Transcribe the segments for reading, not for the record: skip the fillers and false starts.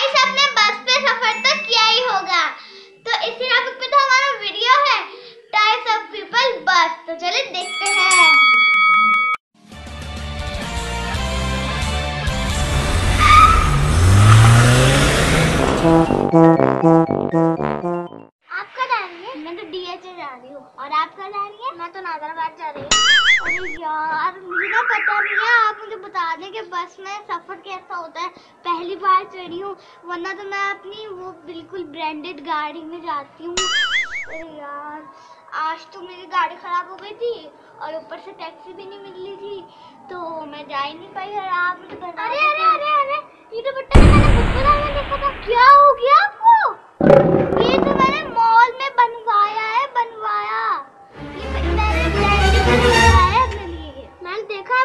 Guys आपने बस पे सफर तो किया ही होगा, तो इसी टॉपिक पे तो हमारा वीडियो है टाइप्स ऑफ पीपल बस। तो चलिए देखते हैं। आपका जा रही है? मैं तो डीएचए जा रही हूँ। और आपका जा रही है? मैं तो नागरबाद जा रही हूँ। अरे यार मुझे ना पता नहीं है, आप मुझे बता दें कि बस में सफ़र कैसा होता है। पहली बार चढ़ी हूँ, वरना तो मैं अपनी वो बिल्कुल ब्रांडेड गाड़ी में जाती हूँ। अरे यार आज तो मेरी गाड़ी ख़राब हो गई थी और ऊपर से टैक्सी भी नहीं मिल रही थी, तो मैं जा ही नहीं पाई। यार आप मुझे बता। अरे अरे अरे अरे ये तो बट्टा देखा था, क्या हो गया आपको? ये तो मैंने मॉल में बनवाया है, बनवाया देखा है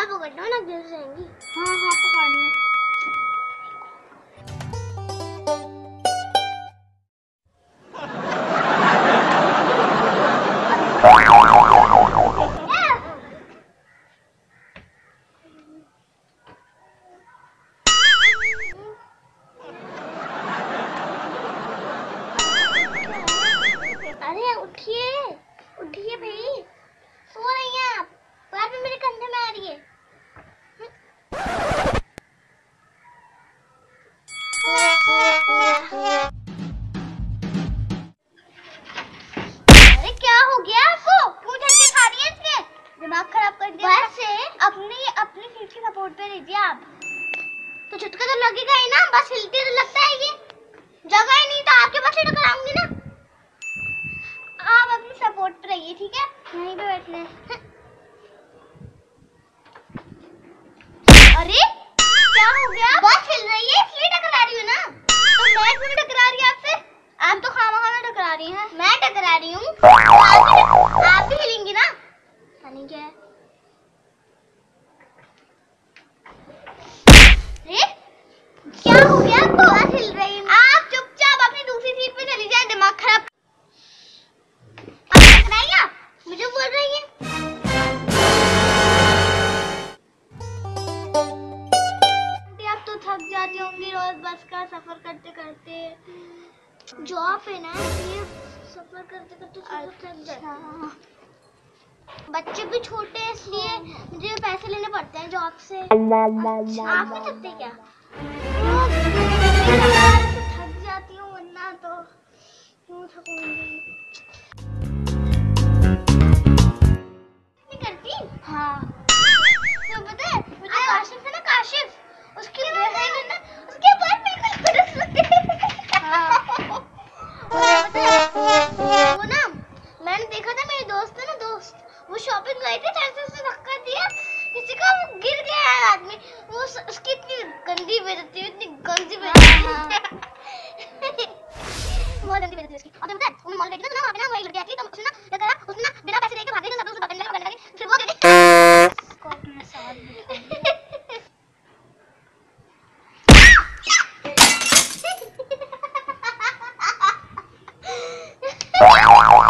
आप पकड़ो ना गिर जाएंगी। हाँ हाँ पकड़नी। अरे उठिए उठिए भाई, सो रही हैं आप, बाद में मेरे कंधे में आ रही है। तो झटका तो लगेगा ही ना, बस हिलती तो लगता है। ये जगह ही नहीं तो आपके पास ही टकराऊंगी ना। आप अपनी सपोर्ट पर रहिए, ठीक है? नहीं तो बैठने। अरे क्या हो गया? बस हिल रही है इसलिए टकरा रही हूँ ना। तो मैं क्यों टकरा रही हूँ आपसे? आप तो खामखा में टकरा रही हैं। मैं टकरा रही हूँ तो आप भी हिलेंगी ना। पानी क्या है? क्या हो गया आपको? बस हिल रही है। आप चुपचाप अपनी दूसरी सीट पे चली जाए, दिमाग खराब। आप मुझे बोल रही है। आप तो थक जाती होंगी रोज बस का सफर करते करते। जॉब है ना इसलिए सफर करते करते थक जाती है। बच्चे भी छोटे हैं इसलिए मुझे पैसे लेने पड़ते हैं जॉब से। आप भी थकते क्या? थक जाती हूँ वरना तो क्यों थकूंगी। नहीं करती। हाँ तो पता है मुझे काशिफ है ना, काशिफ उसकी ना उसके बाल बिल्कुल लगते हैं। वो ना मैंने देखा था, मेरी दोस्त है ना दोस्त, वो शॉपिंग गए थे, चार से धक्का दिया किसी का, वो गिर गया है आदमी। वो उसकी इतनी गंदी बेइज्जती, इतनी गंदी बेइज्जती, बहुत गंदी बेइज्जती उसकी। और पता है वो मॉल में गई ना, वहां पे ना वही लड़की आई थी, तो उसने ना लगा उसने ना बिना पैसे देके भाग गई, सब लोग उसे पकड़ने लगे। फिर वो कहती कोर्ट में साथ बिठाई। वाह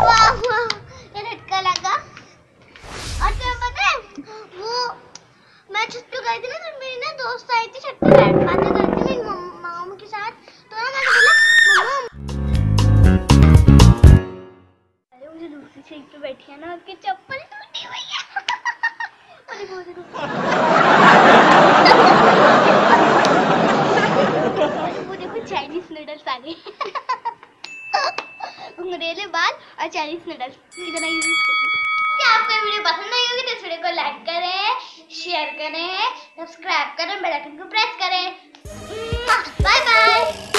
वाह ये झटका लगा। और तुम्हें पता है वो मैं छुट्टी गई थी ना, तो मेरी ना दोस्त आई थी छुट्टी बैठ बातें करती मेरी मामू के साथ, तो ना मैंने बोला अरे मुझे दूसरी सीट पे बैठी है ना, उसकी चप्पल टूटी हुई है। अरे बहुत देखो, वो देखो चाइनीज नूडल्स आ गए, उंगरेले बाल और चाइनीज नूडल्स इतना यूज। आपको ये वीडियो पसंद आई होगी तो इस वीडियो को लाइक करें, शेयर करें, सब्सक्राइब करें, बेल आइकन को प्रेस करें। Bye bye.